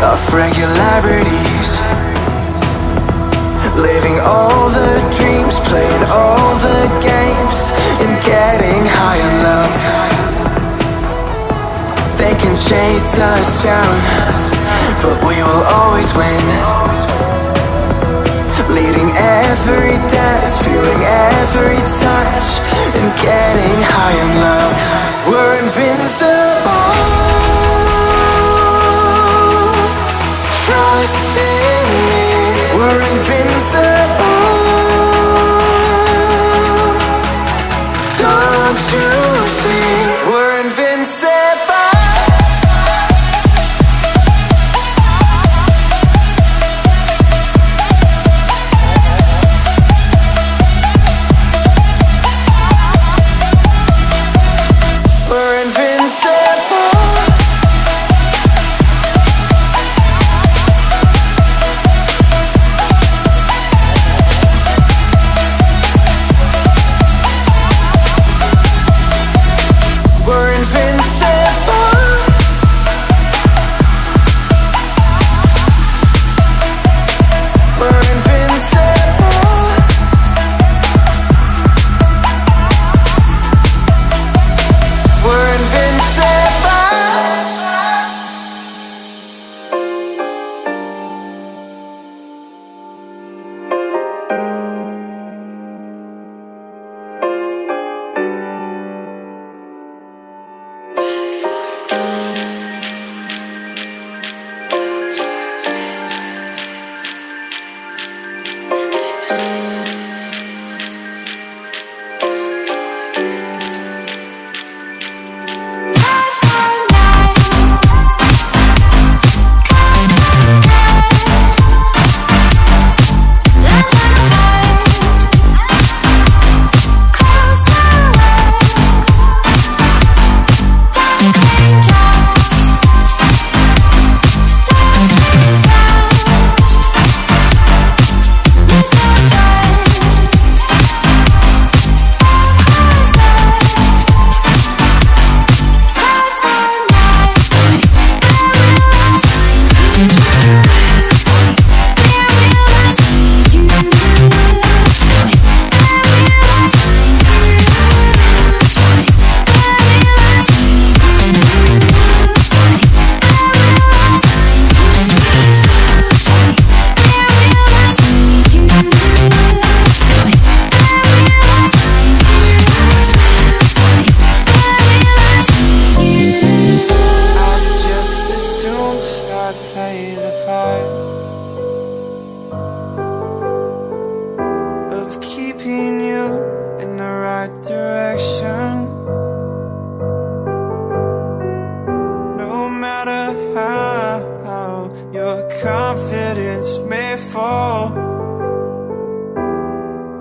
Of regularities, living all the dreams, playing all the games, and getting high on love. They can chase us down, but we will always win. Leading every dance, feeling every touch, and getting high on love. We're invincible. Trust in me, we're invincible. Don't you see, we're invincible. We're invincible.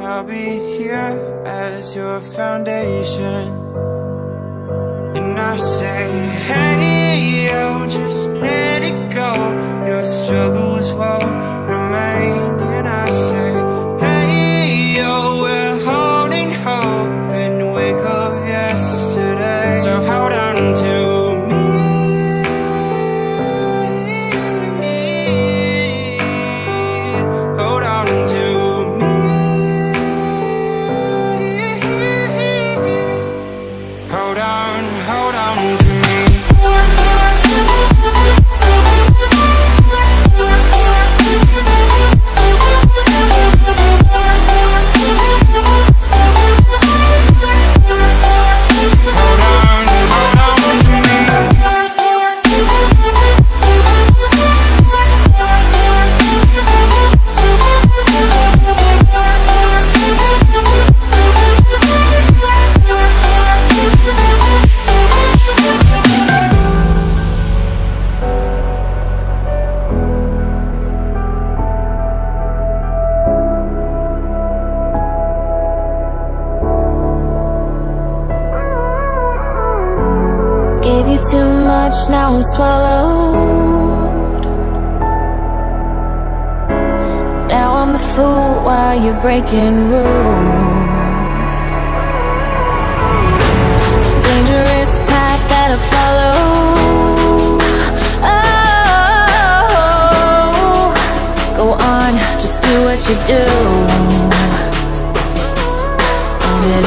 I'll be here as your foundation, and I say, hey, yo, just let it go. Your struggles will remain, and I say, hey, yo, we're holding hope and wake up yesterday. So hold on to me. much, now I'm swallowed. Now I'm the fool while you're breaking rules. The dangerous path that I follow. Oh, go on, just do what you do. And it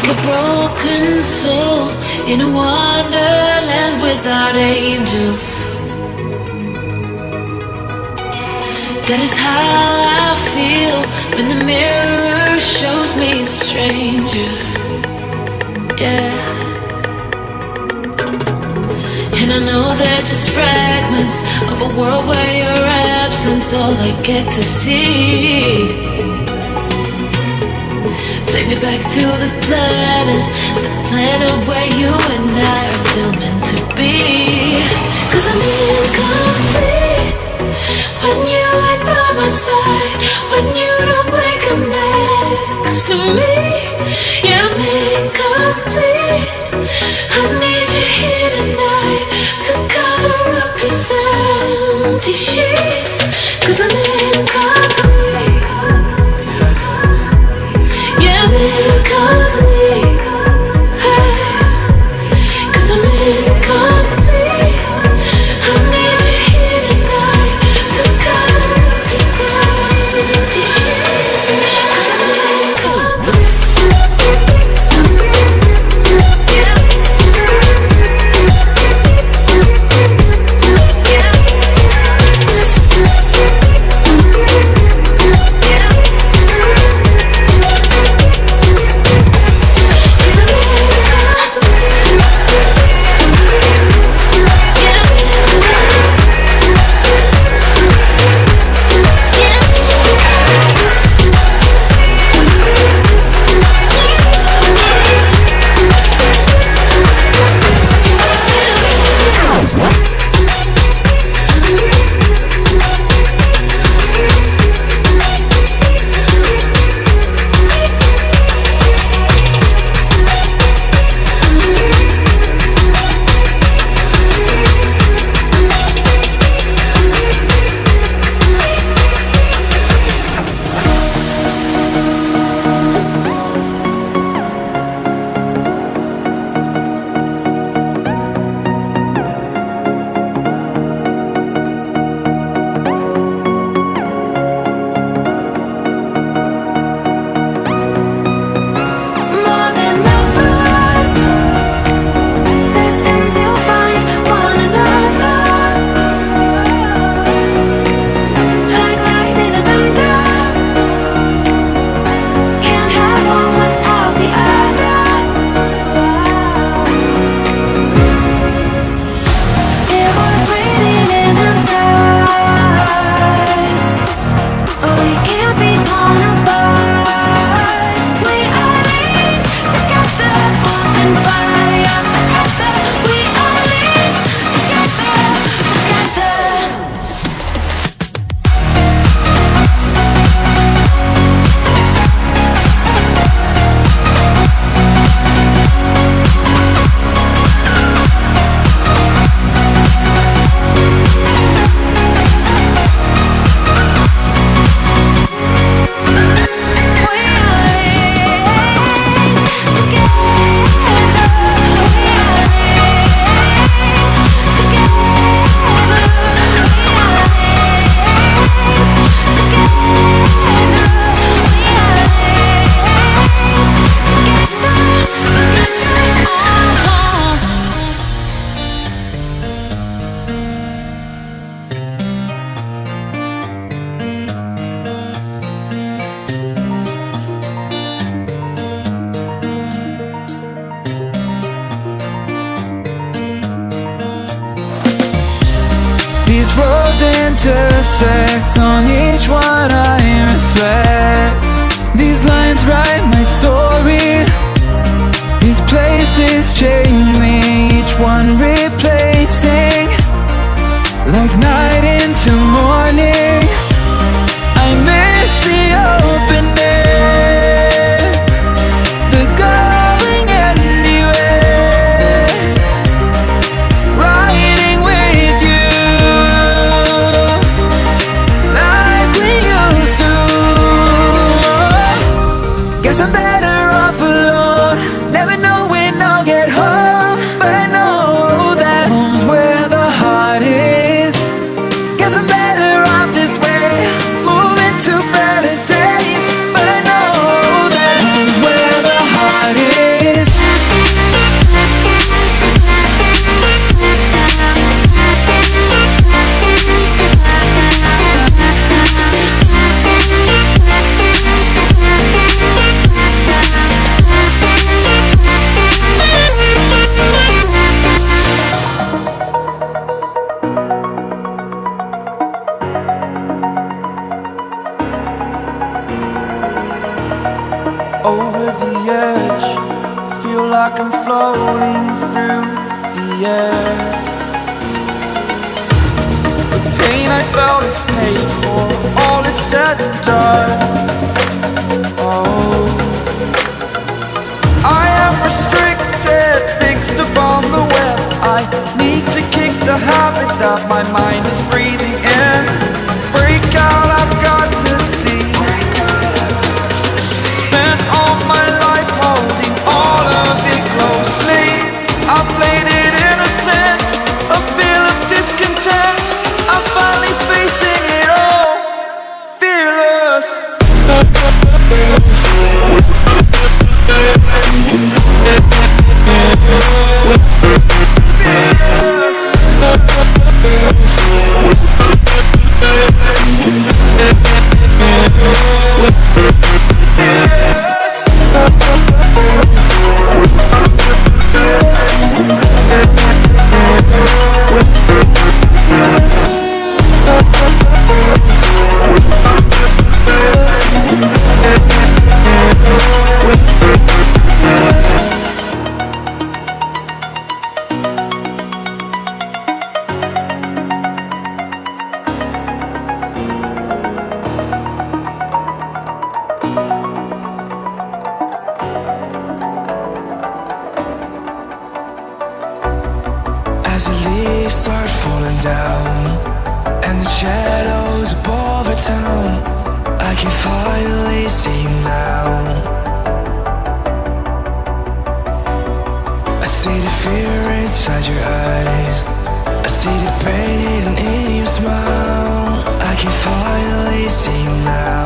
like a broken soul in a wonderland without angels. That is how I feel when the mirror shows me a stranger. Yeah. And I know they're just fragments of a world where your absence all I get to see. Take me back to the planet where you and I are still meant to be. 'Cause I knew you got free when you were by my side. When you don't wake up next to me, you make complete. I need you here tonight to cover up these empty sheets. 'Cause I'm incomplete. Yeah, I'm incomplete. Hey. 'Cause I'm incomplete. I need you here tonight to cover up these empty sheets. 'Cause I'm incomplete. Intersect on each one, I reflect. These lines write my story. These places change me, each one replacing like night into morning. I miss the open air, the going anywhere, riding with you I'm better off alone. Never know when I'll get home. the edge. Feel like I'm floating through the air. The pain I felt is paid for, all is said and done. Oh, I am restricted, fixed upon the web. I need to kick the habit that my mind is breathing in. Break out, I've got to see. Spent all my life holding all of it closely. I played it innocent, a feel of discontent. I'm finally facing it all, fearless. As the leaves start falling down and the shadows above the town, I can finally see you now. I see the fear inside your eyes, I see the pain in your smile. I can finally see you now.